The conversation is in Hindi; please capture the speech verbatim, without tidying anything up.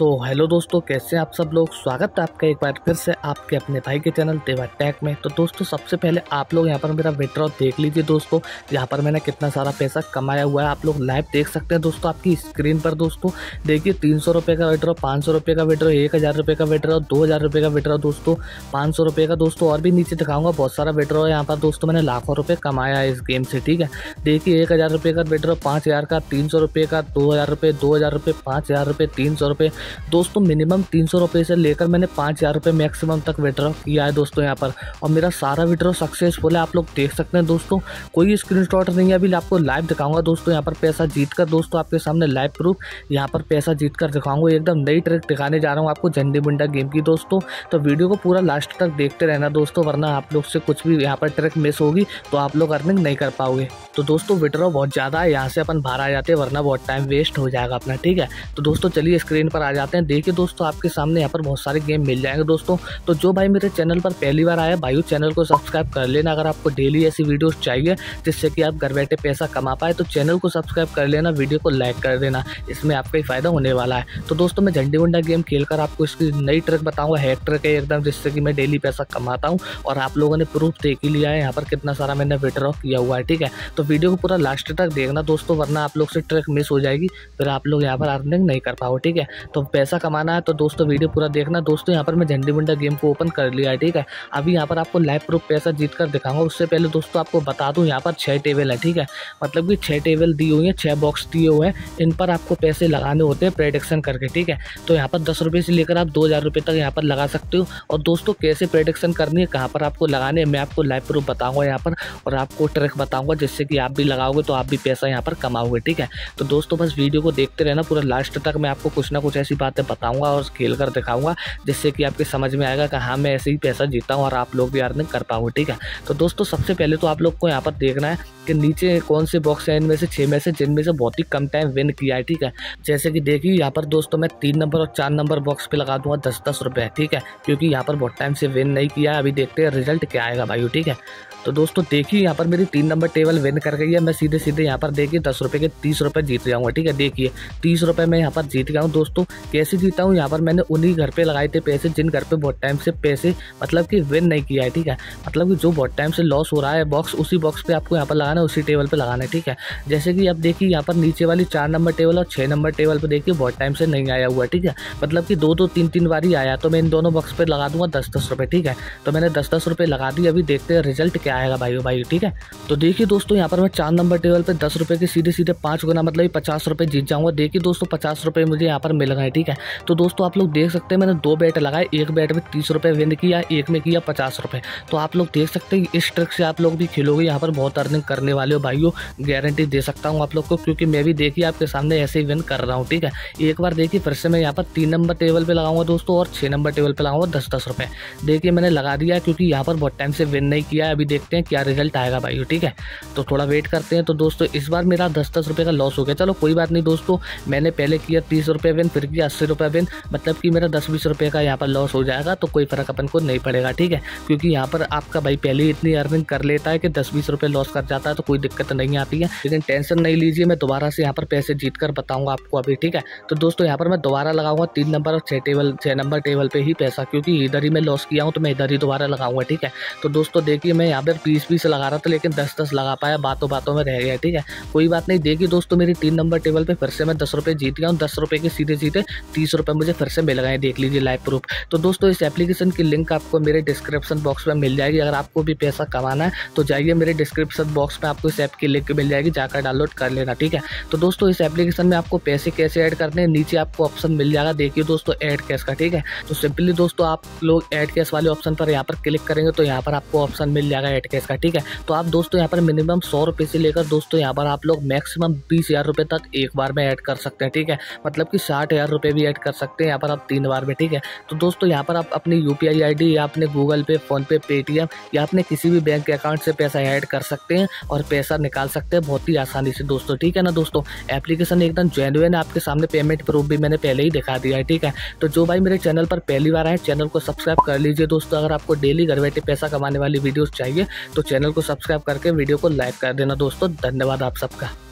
सो so, हेलो दोस्तों, कैसे आप सब लोग। स्वागत है आपका एक बार फिर से आपके अपने भाई के चैनल देवा टेक में। तो दोस्तों सबसे पहले आप लोग यहाँ पर मेरा विड्रॉ देख लीजिए। दोस्तों यहाँ पर मैंने कितना सारा पैसा कमाया हुआ है, आप लोग लाइव देख सकते हैं दोस्तों आपकी स्क्रीन पर। दोस्तों देखिए तीन सौ रुपये का विड्रॉ, पाँच सौ रुपये का विड्रॉ, एक हज़ार रुपये का विड्रॉ, दो हज़ार रुपये का विड्रॉ दोस्तों, पाँच सौ रुपये का दोस्तों, और भी नीचे दिखाऊंगा। बहुत सारा विड्रॉ है यहाँ पर दोस्तों, मैंने लाखों रुपये कमाया है इस गेम से। ठीक है, देखिए एक हज़ार रुपये का विड्रॉ, पाँच हज़ार का, तीन सौ रुपये का, दो हज़ार रुपये, दो हज़ार रुपये, पाँच हज़ार रुपये, तीन सौ रुपये। दोस्तों मिनिमम तीन सौ रुपये से लेकर मैंने पाँच हज़ार रुपये मैक्सिमम तक विड्रॉ किया है दोस्तों यहाँ पर, और मेरा सारा विड्रॉ सक्सेसफुल है। आप लोग देख सकते हैं दोस्तों, कोई स्क्रीनशॉट नहीं है, अभी आपको लाइव दिखाऊंगा दोस्तों यहाँ पर पैसा जीतकर। दोस्तों आपके सामने लाइव प्रूफ यहाँ पर पैसा जीतकर दिखाऊंगा। एकदम नई ट्रिक दिखाने जा रहा हूँ आपको झंडी मुंडा गेम की दोस्तों। तो वीडियो को पूरा लास्ट तक देखते रहना दोस्तों, वरना आप लोग से कुछ भी यहाँ पर ट्रिक मिस होगी तो आप लोग अर्निंग नहीं कर पाओगे। तो दोस्तों विड्रॉ बहुत ज़्यादा है, यहाँ से अपन बाहर आ जाते हैं वरना बहुत टाइम वेस्ट हो जाएगा अपना। ठीक है, तो दोस्तों चलिए स्क्रीन पर आ जाते हैं। देखिए दोस्तों आपके सामने यहाँ पर बहुत सारे गेम मिल जाएंगे दोस्तों। तो जो भाई मेरे चैनल पर पहली बार आया भाई, चैनल को सब्सक्राइब कर लेना अगर आपको डेली ऐसी वीडियोस चाहिए जिससे कि आप घर बैठे पैसा कमा पाए। तो चैनल को सब्सक्राइब कर लेना, वीडियो को लाइक कर देना, इसमें आपका ही फायदा होने वाला है। तो दोस्तों मैं झंडी मुंडा गेम खेलकर आपको इसकी नई ट्रिक बताऊँगा, हैक ट्रिक है एकदम, जिससे कि मैं डेली पैसा कमाता हूँ। और आप लोगों ने प्रूफ देख ही लिया है यहाँ पर कितना सारा मैंने विड्रॉ किया हुआ है। ठीक है, तो वीडियो को पूरा लास्ट तक देखना दोस्तों, वरना आप लोग से ट्रिक मिस हो जाएगी, फिर आप लोग यहाँ पर अर्निंग नहीं कर पाओ। ठीक है, तो पैसा कमाना है तो दोस्तों वीडियो पूरा देखना। दोस्तों यहाँ पर मैं झंडी मुंडा गेम को ओपन कर लिया है। ठीक है, अभी यहाँ पर आपको लाइव प्रूफ पैसा जीत कर दिखाऊंगा। उससे पहले दोस्तों आपको बता दूं यहाँ पर छः टेबल है। ठीक है, मतलब कि छः टेबल दी हुई है, छः बॉक्स दिए हुए हैं, इन पर आपको पैसे लगाने होते हैं प्रेडिक्शन करके। ठीक है, तो यहाँ पर दस रुपये से लेकर आप दो हज़ार रुपये तक यहाँ पर लगा सकते हो। और दोस्तों कैसे प्रेडिक्शन करनी है, कहाँ पर आपको लगाने, मैं आपको लाइव प्रूफ बताऊँगा यहाँ पर, और आपको ट्रिक बताऊँगा जिससे कि आप भी लगाओगे तो आप भी पैसा यहाँ पर कमाओगे। ठीक है, तो दोस्तों बस वीडियो को देखते रहना पूरा लास्ट तक, मैं आपको कुछ ना कुछ ऐसी बातें बताऊँगा और खेल कर दिखाऊँगा जिससे कि आपके समझ में आएगा कि हाँ मैं ऐसे ही पैसा जीता हूँ और आप लोग भी अर्निंग कर पाओ। ठीक है, तो दोस्तों सबसे पहले तो आप लोग को यहाँ पर देखना है कि नीचे कौन से बॉक्स हैं, इनमें से छः में से जिनमें से बहुत ही कम टाइम विन किया है। ठीक है, जैसे कि देखिए यहाँ पर दोस्तों मैं तीन नंबर और चार नंबर बॉक्स पे लगा दूंगा दस दस रुपये। ठीक है, क्योंकि यहाँ पर बहुत टाइम से विन नहीं किया है, अभी देखते हैं रिजल्ट क्या आएगा भाई। ठीक है, तो दोस्तों देखिए यहाँ पर मेरी तीन नंबर टेबल विन कर गई है। मैं सीधे सीधे यहाँ पर देखिए दस रुपये के तीस रुपये जीत गया हूँ। ठीक है, देखिए तीस रुपये मैं यहाँ पर जीत गया हूँ दोस्तों। कैसे जीता हूँ, यहाँ पर मैंने उन्हीं घर पे लगाए थे पैसे जिन घर पे बहुत टाइम से पैसे मतलब कि विन नहीं किया है। ठीक है, मतलब कि जो बहुत टाइम से लॉस हो रहा है बॉक्स, उसी बॉक्स पर आपको यहाँ पर लगाना है, उसी टेबल पर लगाना है। ठीक है, जैसे कि आप देखिए यहाँ पर नीचे वाली चार नंबर टेबल और छः नंबर टेबल पर देखिए बहुत टाइम से नहीं आया हुआ। ठीक है, मतलब कि दो दो तीन तीन बार ही आया, तो मैं इन दोनों बॉक्स पर लगा दूँगा दस दस रुपये। ठीक है, तो मैंने दस दस रुपये लगा दी, अभी देखते हैं रिजल्ट आएगा भाई भाई। ठीक है, तो देखिए दोस्तों यहाँ पर मैं चार नंबर टेबल पे दस रुपये के सीधे सीधे पाँच गुना मतलब पचास रुपये जीत जाऊंगा। देखिए दोस्तों पचास रुपये मुझे यहाँ पर मिल गए। ठीक है, तो दोस्तों आप लोग देख सकते हैं मैंने दो बैट लगाए, एक बैट में तीस रुपये विन किया, एक में किया पचास रुपये। तो आप लोग देख सकते हैं इस ट्रिक से आप लोग भी खेलोगे यहाँ पर बहुत अर्निंग करने वाले हो भाइयों, गारंटी दे सकता हूँ आप लोग को, क्योंकि मैं भी देखिए आपके सामने ऐसे ही विन कर रहा हूँ। ठीक है, एक बार देखिए फिर से मैं यहाँ पर तीन नंबर टेबल पर लगाऊंगा दोस्तों और छः नंबर टेबल पर लगाऊंगा दस दस रुपये। देखिए मैंने लगा दिया क्योंकि यहाँ पर बहुत टाइम से विन नहीं किया है, अभी देखते हैं क्या रिजल्ट आएगा भाई। ठीक है, तो थोड़ा वेट करते हैं। तो दोस्तों इस बार मेरा दस दस रुपये का लॉस हो गया, चलो कोई बात नहीं दोस्तों। मैंने पहले किया तीस रुपये विन, फिर किया अस्सी रुपये विन, मतलब कि मेरा दस बीस रुपये का यहाँ पर लॉस हो जाएगा तो कोई फ़र्क अपन को नहीं पड़ेगा। ठीक है, क्योंकि यहाँ पर आपका भाई पहले ही इतनी अर्निंग कर लेता है कि दस बीस रुपये लॉस कर जाता है, तो कोई दिक्कत नहीं आती है। लेकिन टेंशन नहीं लीजिए, मैं दोबारा से यहाँ पर पैसे जीत कर बताऊँगा आपको अभी। ठीक है, तो दोस्तों यहाँ पर मैं दोबारा लगाऊंगा तीन नंबर और छः टेबल छः नंबर टेबल पर ही पैसा, क्योंकि इधर ही मैं लॉस किया हूँ तो मैं इधर ही दोबारा लगाऊंगा। ठीक है, तो दोस्तों देखिए मैं यहाँ पर बीस बीस लगा रहा था लेकिन दस दस लगा पाया, बातों बातों में रह गया। ठीक है, कोई बात नहीं। देखिए दोस्तों मेरी तीन नंबर टेबल पे फिर से मैं दस रुपये जीत गया हूँ, दस रुपये के सीधे सीधे तीस रुपये मुझे फिर से मिल गए। देख लीजिए लाइव प्रूफ। तो दोस्तों इस एप्लीकेशन की लिंक आपको मेरे डिस्क्रिप्शन बॉक्स में मिल जाएगी। अगर आपको भी पैसा कमाना है तो जाइए मेरे डिस्क्रिप्शन बॉक्स में आपको इस ऐप की लिंक मिल जाएगी, जाकर डाउनलोड कर लेना। ठीक है, तो दोस्तों इस एप्लीकेशन में आपको पैसे कैसे ऐड करने हैं, नीचे आपको ऑप्शन मिल जाएगा। देखिए दोस्तों ऐड कैश का। ठीक है, तो सिंपली दोस्तों आप लोग ऐड कैश वाले ऑप्शन पर यहाँ पर क्लिक करेंगे तो यहाँ पर आपको ऑप्शन मिल जाएगा ऐड कैश का। ठीक है, तो आप दोस्तों यहाँ पर मिनिमम सौ रुपये से लेकर दोस्तों यहाँ पर आप लोग मैक्सिमम बीस हज़ार रुपये तक एक बार में ऐड कर सकते हैं। ठीक है, मतलब कि साठ हज़ार रुपये भी ऐड कर सकते हैं यहाँ पर आप तीन बार में। ठीक है, तो दोस्तों यहाँ पर आप अपनी U P I I D या अपने गूगल पे, फ़ोनपे, पेटीएम या अपने किसी भी बैंक अकाउंट से पैसा ऐड कर सकते हैं और पैसा निकाल सकते हैं बहुत ही आसानी से दोस्तों। ठीक है ना दोस्तों, एप्लीकेशन एकदम जेन्युइन है, आपके सामने पेमेंट प्रूफ भी मैंने पहले ही दिखा दिया है। ठीक है, तो जो भाई मेरे चैनल पर पहली बार आए चैनल को सब्सक्राइब कर लीजिए दोस्तों। अगर आपको डेली घर बैठे पैसा कमाने वाली वीडियोज़ चाहिए तो चैनल को सब्सक्राइब करके वीडियो को लाइक कर देना दोस्तों। धन्यवाद आप सबका।